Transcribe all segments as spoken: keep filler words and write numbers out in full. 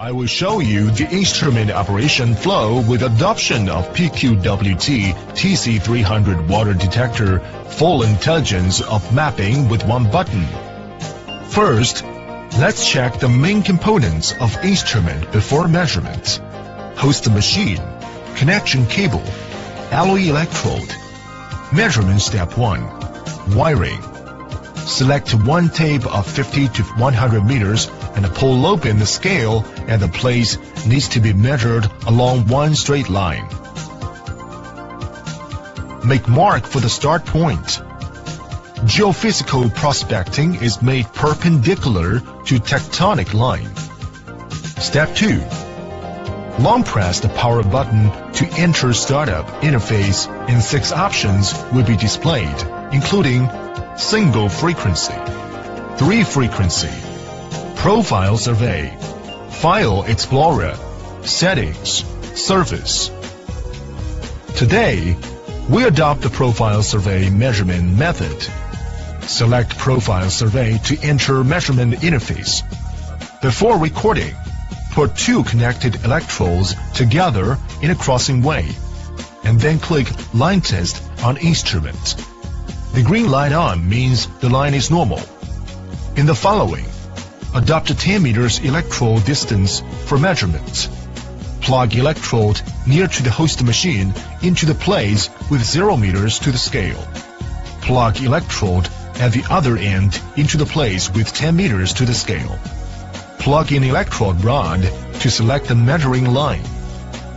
I will show you the instrument operation flow with adoption of P Q W T T C three hundred water detector full intelligence of mapping with one button. First, let's check the main components of instrument before measurement. Host machine, connection cable, alloy electrode. Measurement step one, wiring. Select one tape of fifty to one hundred meters and pull open the scale and the place needs to be measured along one straight line. Make mark for the start point. Geophysical prospecting is made perpendicular to tectonic line. Step two. Long press the power button to enter startup interface and six options will be displayed, including single frequency, three frequency, profile survey, file explorer, settings, service. Today, we adopt the profile survey measurement method. Select profile survey to enter measurement interface. Before recording, put two connected electrodes together in a crossing way, and then click line test on instrument. The green light on means the line is normal. In the following, adopt a ten meters electrode distance for measurement. Plug electrode near to the host machine into the place with zero meters to the scale. Plug electrode at the other end into the place with ten meters to the scale. Plug in electrode rod to select the measuring line.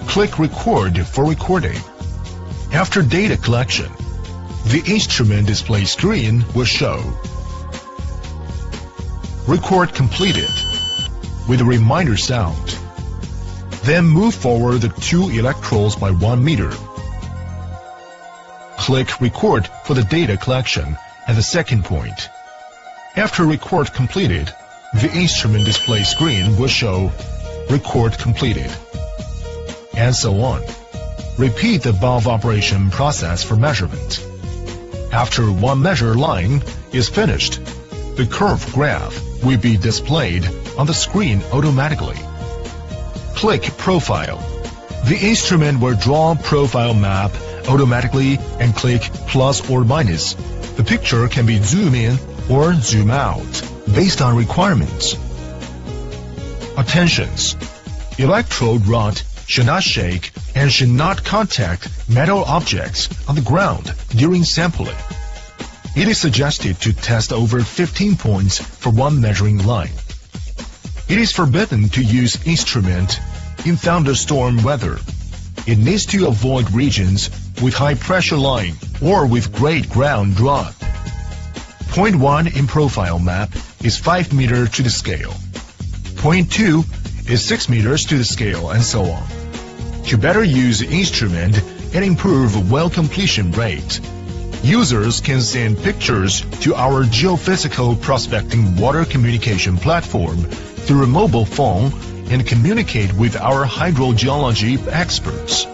Click record for recording. After data collection, the instrument display screen will show record completed with a reminder sound. Then move forward the two electrodes by one meter. Click record for the data collection at the second point. After record completed, the instrument display screen will show record completed, and so on. Repeat the above operation process for measurement. After one measure line is finished, the curve graph will be displayed on the screen automatically. Click Profile. The instrument will draw profile map automatically and click plus or minus. The picture can be zoom in or zoom out based on requirements. Attentions. Electrode rod should not shake and should not contact metal objects on the ground during sampling. It is suggested to test over fifteen points for one measuring line. It is forbidden to use instrument in thunderstorm weather. It needs to avoid regions with high pressure line or with great ground drop. Point one in profile map is five meters to the scale. Point two is six meters to the scale, and so on. To better use the instrument and improve well completion rate, users can send pictures to our geophysical prospecting water communication platform through a mobile phone and communicate with our hydrogeology experts.